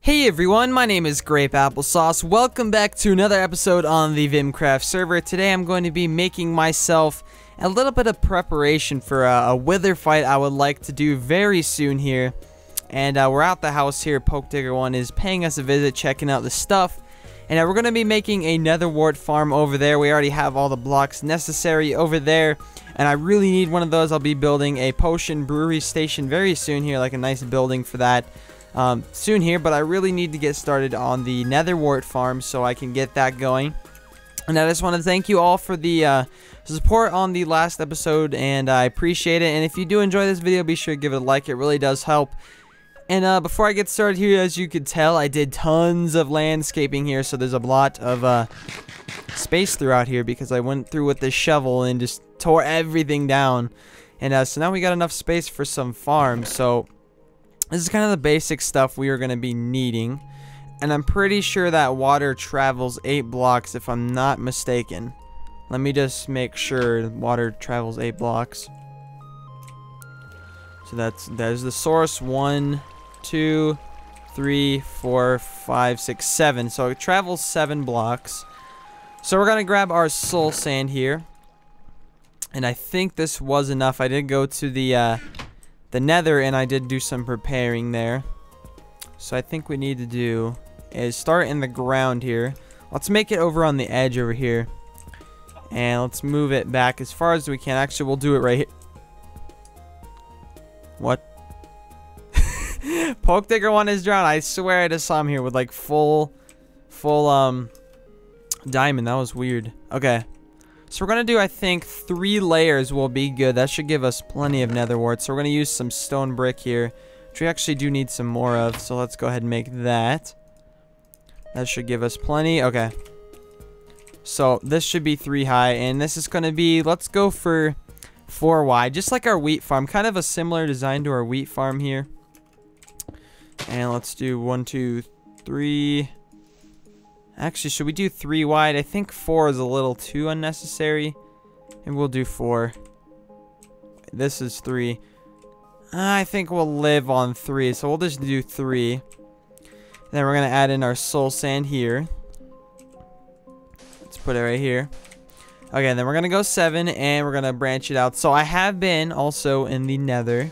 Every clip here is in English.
Hey everyone, my name is Grape Applesauce. Welcome back to another episode on the Vimcraft server. Today I'm going to be making myself a little bit of preparation for a wither fight I would like to do very soon here. And we're out the house here. PokeDigger1 is paying us a visit, checking out the stuff. And we're going to be making a netherwort farm over there. We already have all the blocks necessary over there. And I really need one of those. I'll be building a potion brewery station very soon here, like a nice building for that. Soon here, but I really need to get started on the netherwort farm so I can get that going. And I just want to thank you all for the support on the last episode, and I appreciate it. And if you do enjoy this video, be sure to give it a like. It really does help. And before I get started here, as you could tell, I did tons of landscaping here, so there's a lot of space throughout here because I went through with this shovel and just tore everything down. And so now we got enough space for some farms, so this is kind of the basic stuff we are going to be needing. And I'm pretty sure that water travels 8 blocks if I'm not mistaken. Let me just make sure water travels 8 blocks. So there's the source. 1, 2, 3, 4, 5, 6, 7. So it travels 7 blocks. So we're going to grab our soul sand here. And I think this was enough. I did go to the nether and I did do some preparing there, so I think we need to do is start in the ground here. Let's make it over on the edge over here, and let's move it back as far as we can. Actually, we'll do it right here. What? PokeDigger1 is drowned. I swear I just saw him here with like full diamond. That was weird. Okay, so we're going to do, I think, 3 layers will be good. That should give us plenty of netherwort. So we're going to use some stone brick here, which we actually do need some more of. So let's go ahead and make that. That should give us plenty. Okay. So this should be 3 high. And this is going to be, let's go for 4 wide. Just like our wheat farm. Kind of a similar design to our wheat farm here. And let's do 1, 2, 3... Actually, should we do 3 wide? I think 4 is a little too unnecessary. And we'll do 4. This is 3. I think we'll live on 3. So we'll just do 3. And then we're going to add in our soul sand here. Let's put it right here. Okay, then we're going to go 7. And we're going to branch it out. So I have been also in the nether,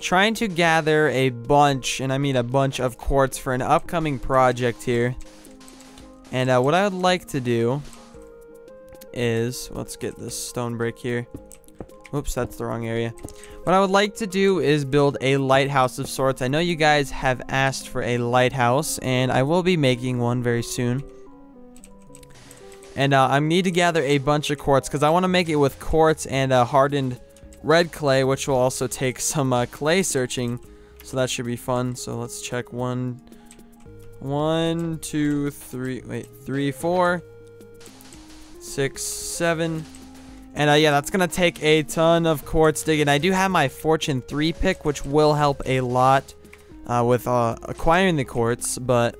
trying to gather a bunch, and I mean a bunch of quartz for an upcoming project here. And what I would like to do is, let's get this stone brick here. Whoops, that's the wrong area. What I would like to do is build a lighthouse of sorts. I know you guys have asked for a lighthouse, and I will be making one very soon. And I need to gather a bunch of quartz because I want to make it with quartz and hardened red clay, which will also take some clay searching. So that should be fun. So let's check 1, 2, 3, 4, 6, 7. And yeah, that's going to take a ton of quartz digging. I do have my Fortune 3 pick, which will help a lot with acquiring the quartz, but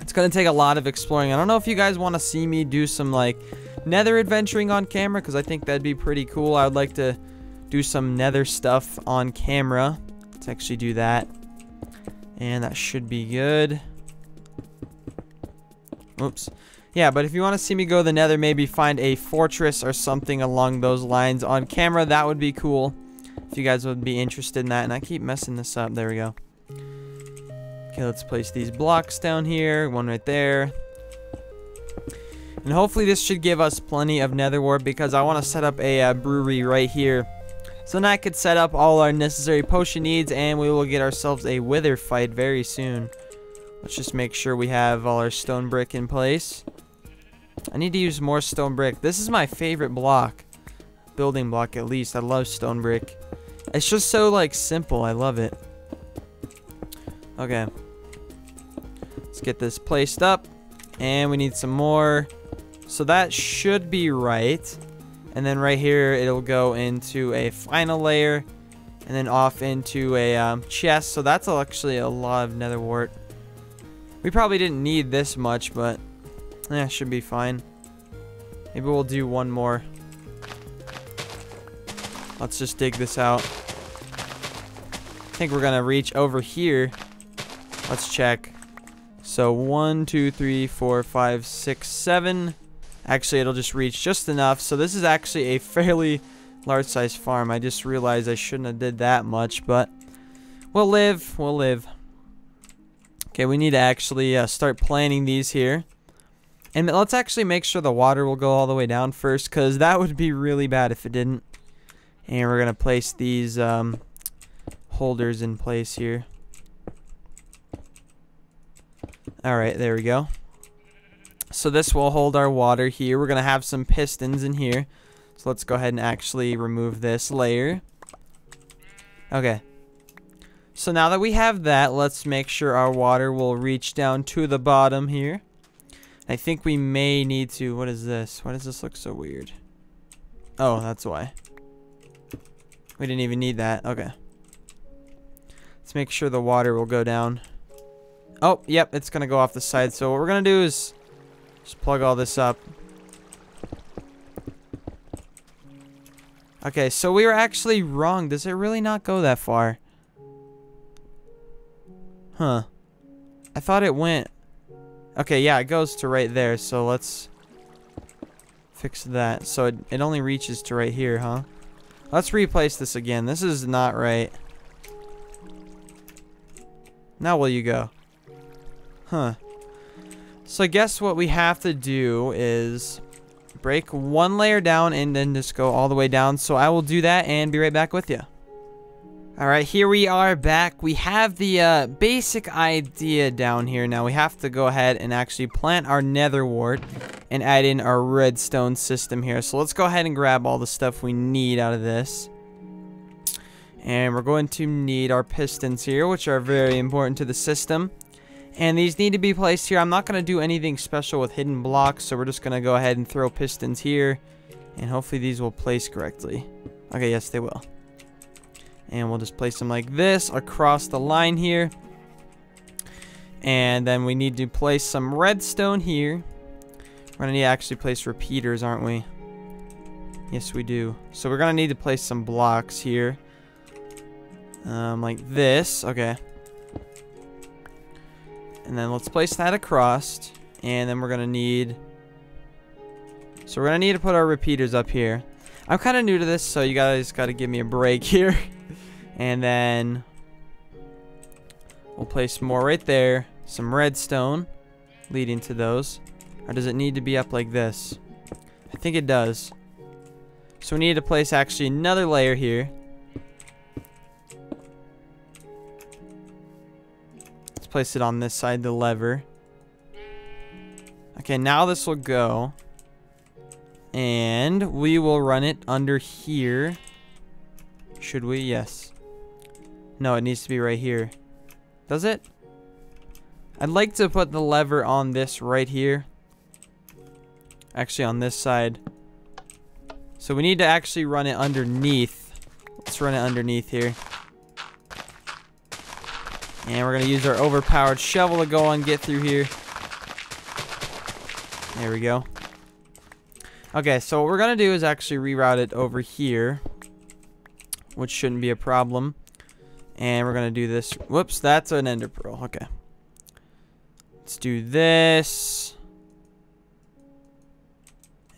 it's going to take a lot of exploring. I don't know if you guys want to see me do some, like, nether adventuring on camera, because I think that'd be pretty cool. I would like to do some nether stuff on camera. Let's actually do that. And that should be good. Oops. Yeah, but if you want to see me go to the nether, maybe find a fortress or something along those lines on camera, that would be cool if you guys would be interested in that. And I keep messing this up. There we go. Okay, let's place these blocks down here. One right there. And hopefully this should give us plenty of netherwort because I want to set up a brewery right here. So now I could set up all our necessary potion needs, and we will get ourselves a wither fight very soon. Let's just make sure we have all our stone brick in place. I need to use more stone brick. This is my favorite block. Building block, at least. I love stone brick. It's just so, like, simple. I love it. Okay. Let's get this placed up. And we need some more. So that should be right. And then right here, it'll go into a final layer. And then off into a chest. So that's actually a lot of netherwort. We probably didn't need this much, but should be fine. Maybe we'll do one more. Let's just dig this out. I think we're gonna reach over here. Let's check. So 1, 2, 3, 4, 5, 6, 7. Actually, it'll just reach just enough. So this is actually a fairly large sized farm. I just realized I shouldn't have did that much, but we'll live. We'll live. Okay, we need to actually start planting these here. And let's actually make sure the water will go all the way down first, because that would be really bad if it didn't. And we're going to place these holders in place here. Alright, there we go. So this will hold our water here. We're going to have some pistons in here. So let's go ahead and actually remove this layer. Okay. So now that we have that, let's make sure our water will reach down to the bottom here. I think we may need to... What is this? Why does this look so weird? Oh, that's why. We didn't even need that. Okay. Let's make sure the water will go down. Oh, yep. It's going to go off the side. So what we're going to do is just plug all this up. Okay, so we were actually wrong. Does it really not go that far? Huh. I thought it went... Okay, yeah, it goes to right there, so let's fix that. So it only reaches to right here, huh? Let's replace this again. This is not right. Now will you go? Huh. So I guess what we have to do is break one layer down and then just go all the way down. So I will do that and be right back with you. Alright, here we are back. We have the basic idea down here. Now we have to go ahead and actually plant our nether wart and add in our redstone system here. So let's go ahead and grab all the stuff we need out of this. And we're going to need our pistons here, which are very important to the system. And these need to be placed here. I'm not going to do anything special with hidden blocks, so we're just going to go ahead and throw pistons here. And hopefully these will place correctly. Okay, yes, they will. And we'll just place them like this across the line here. And then we need to place some redstone here. We're going to need to actually place repeaters, aren't we? Yes, we do. So we're going to need to place some blocks here. Like this. Okay. And then let's place that across. And then we're going to need... So we're going to need to put our repeaters up here. I'm kind of new to this, so you guys got to give me a break here. And then we'll place more right there. Some redstone leading to those. Or does it need to be up like this? I think it does. So we need to place actually another layer here. Let's place it on this side, the lever. Okay, now this will go. And we will run it under here. Should we? Yes. No, it needs to be right here. Does it? I'd like to put the lever on this right here. Actually, on this side. So we need to actually run it underneath. Let's run it underneath here. And we're going to use our overpowered shovel to go and get through here. There we go. Okay, so what we're going to do is actually reroute it over here, which shouldn't be a problem. And we're going to do this. Whoops, that's an ender pearl. Okay. Let's do this.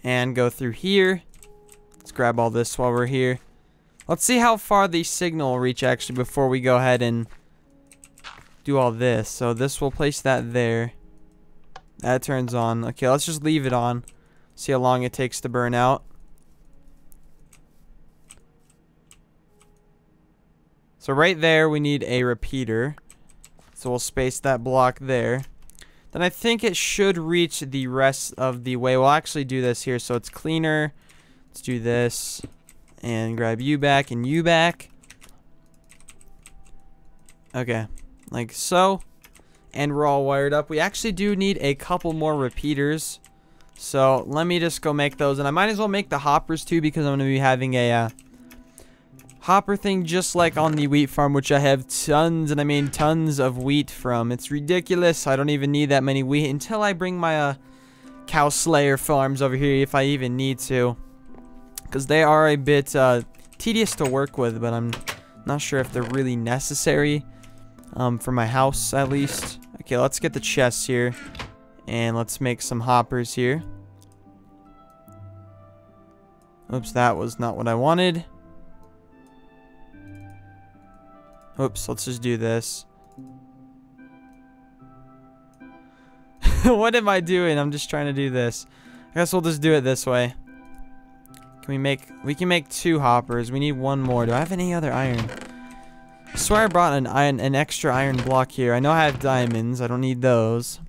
And go through here. Let's grab all this while we're here. Let's see how far the signal will reach actually before we go ahead and do all this. So this will place that there. That turns on. Okay, let's just leave it on. See how long it takes to burn out. So right there, we need a repeater. So we'll space that block there. Then I think it should reach the rest of the way. We'll actually do this here so it's cleaner. Let's do this. And grab you back and you back. Okay. Like so. And we're all wired up. We actually do need a couple more repeaters. So let me just go make those. And I might as well make the hoppers too, because I'm going to be having a... hopper thing just like on the wheat farm, which I have tons, and I mean tons of wheat from. It's ridiculous. I don't even need that many wheat until I bring my cow slayer farms over here, if I even need to, because they are a bit tedious to work with, but I'm not sure if they're really necessary for my house, at least. Okay, let's get the chests here, and let's make some hoppers here. Oops, that was not what I wanted. Oops, let's just do this. What am I doing? I'm just trying to do this. I guess we'll just do it this way. Can we make... We can make 2 hoppers. We need 1 more. Do I have any other iron? I swear I brought an extra iron block here. I know I have diamonds. I don't need those.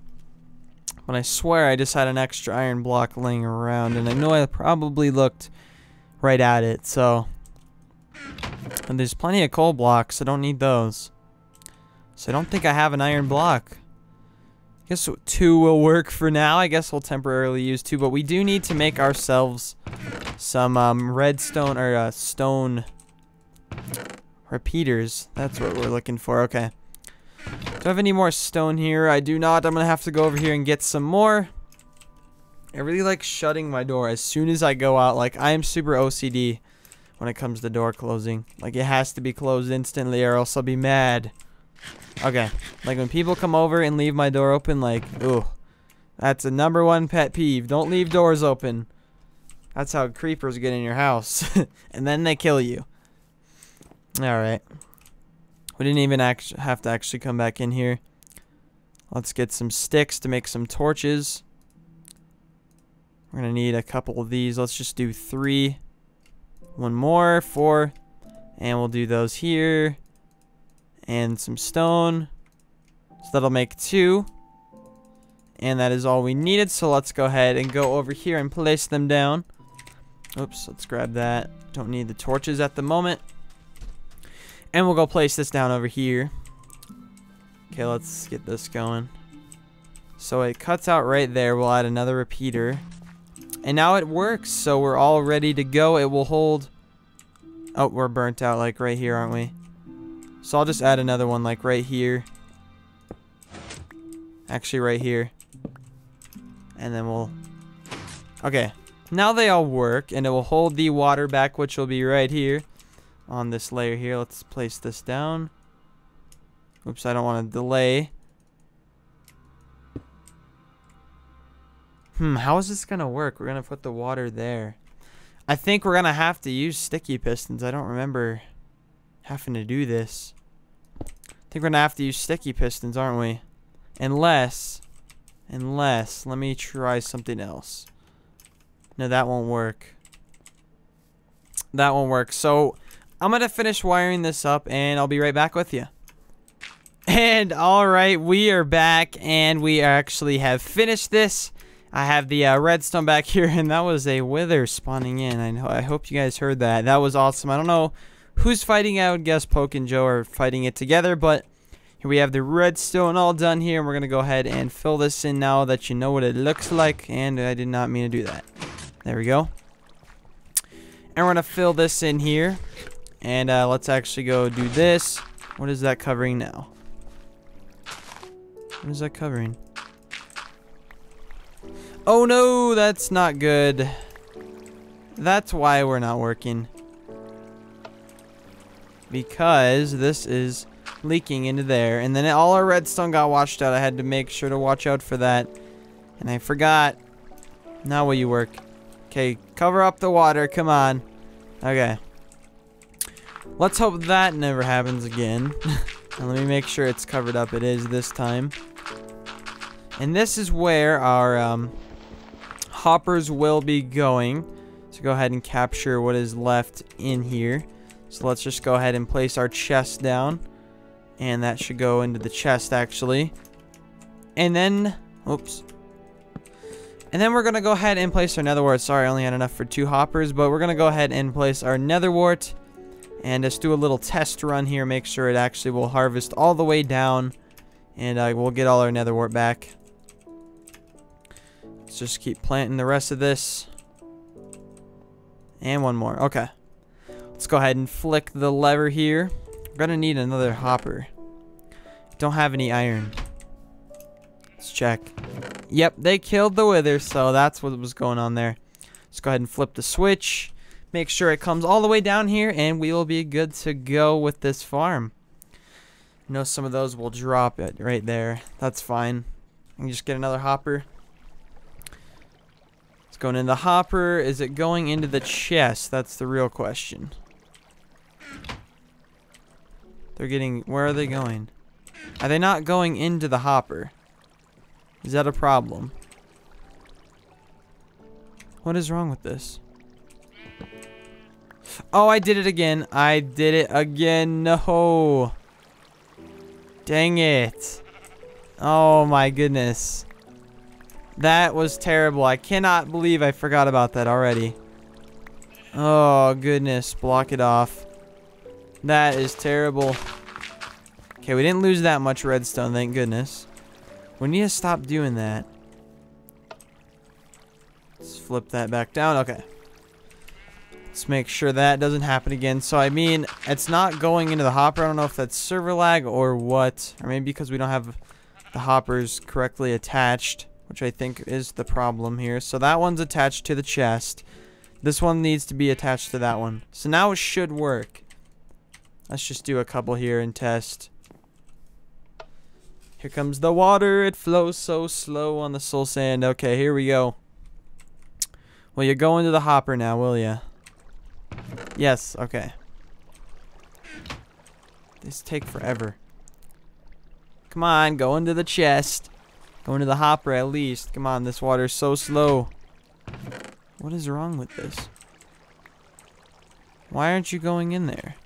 But I swear I just had an extra iron block laying around. And I know I probably looked right at it, so... And there's plenty of coal blocks. I don't need those. So I don't think I have an iron block. I guess 2 will work for now. I guess we'll temporarily use 2. But we do need to make ourselves some redstone or stone repeaters. That's what we're looking for. Okay. Do I have any more stone here? I do not. I'm going to have to go over here and get some more. I really like shutting my door as soon as I go out. Like, I am super OCD. When it comes to door closing, like it has to be closed instantly or else I'll be mad. Okay, like when people come over and leave my door open, like, ooh, that's a #1 pet peeve. Don't leave doors open. That's how creepers get in your house. And then they kill you. Alright. We didn't even have to actually come back in here. Let's get some sticks to make some torches. We're gonna need a couple of these. Let's just do 3. 1 more, 4, and we'll do those here, and some stone, so that'll make 2, and that is all we needed, so let's go ahead and go over here and place them down. Oops, let's grab that, don't need the torches at the moment, and we'll go place this down over here. Okay, let's get this going. So it cuts out right there, we'll add another repeater. And now it works, so we're all ready to go. It will hold... Oh, we're burnt out, like, right here, aren't we? So I'll just add another one, like, right here. Actually, right here. And then we'll... Okay. Now they all work, and it will hold the water back, which will be right here. On this layer here. Let's place this down. Oops, I don't want to delay. How is this gonna work? We're gonna put the water there. I think we're gonna have to use sticky pistons. I don't remember having to do this. I think we're gonna have to use sticky pistons, aren't we? Unless, let me try something else. No, that won't work. That won't work. So, I'm gonna finish wiring this up and I'll be right back with you. And, alright, we are back and we actually have finished this. I have the redstone back here, and that was a wither spawning in. I know. I hope you guys heard that. That was awesome. I don't know who's fighting. I would guess Poke and Joe are fighting it together, but here we have the redstone all done here, and we're going to go ahead and fill this in now that you know what it looks like, and I did not mean to do that. There we go. And we're going to fill this in here, and let's actually go do this. What is that covering now? What is that covering? Oh no, that's not good. That's why we're not working. Because this is leaking into there. And then all our redstone got washed out. I had to make sure to watch out for that. And I forgot. Now will you work? Okay, cover up the water. Come on. Okay. Let's hope that never happens again. And let me make sure it's covered up. It is this time. And this is where our... hoppers will be going, so go ahead and capture what is left in here. So let's just go ahead and place our chest down, and that should go into the chest actually. And then, oops. And then we're gonna go ahead and place our nether wart. Sorry, I only had enough for 2 hoppers, but we're gonna go ahead and place our nether wart, and just do a little test run here, make sure it actually will harvest all the way down, and we'll get all our nether wart back. Let's just keep planting the rest of this. And 1 more. Okay. Let's go ahead and flick the lever here. We're going to need another hopper. Don't have any iron. Let's check. Yep, they killed the wither, so that's what was going on there. Let's go ahead and flip the switch. Make sure it comes all the way down here and we will be good to go with this farm. I know some of those will drop it right there. That's fine. I can just get another hopper. It's going in the hopper. Is it going into the chest? That's the real question. They're getting... Where are they going? Are they not going into the hopper? Is that a problem? What is wrong with this? Oh, I did it again. I did it again. No. Dang it. Oh my goodness. That was terrible. I cannot believe I forgot about that already. Oh goodness. Block it off. That is terrible. Okay, we didn't lose that much redstone, thank goodness. We need to stop doing that. Let's flip that back down. Okay. Let's make sure that doesn't happen again. So, I mean, it's not going into the hopper. I don't know if that's server lag or what. Or maybe because we don't have the hoppers correctly attached, which I think is the problem here. So, that one's attached to the chest. This one needs to be attached to that one. So, now it should work. Let's just do a couple here and test. Here comes the water. It flows so slow on the soul sand. Okay, here we go. Will you go into the hopper now, will ya? Yes, okay. This take forever. Come on, go into the chest. Go into the hopper at least. Come on, this water's so slow. What is wrong with this? Why aren't you going in there?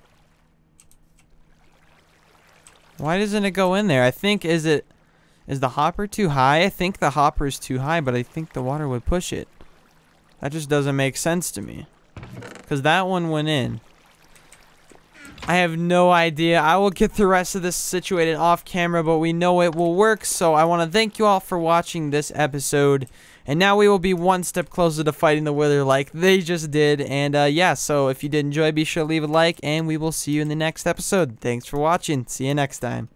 Why doesn't it go in there? I think is the hopper too high? I think the hopper is too high, but I think the water would push it. That just doesn't make sense to me. Because that one went in. I have no idea. I will get the rest of this situated off camera, but we know it will work. So I want to thank you all for watching this episode. And now we will be one step closer to fighting the wither like they just did. And yeah, so if you did enjoy, be sure to leave a like. And we will see you in the next episode. Thanks for watching. See you next time.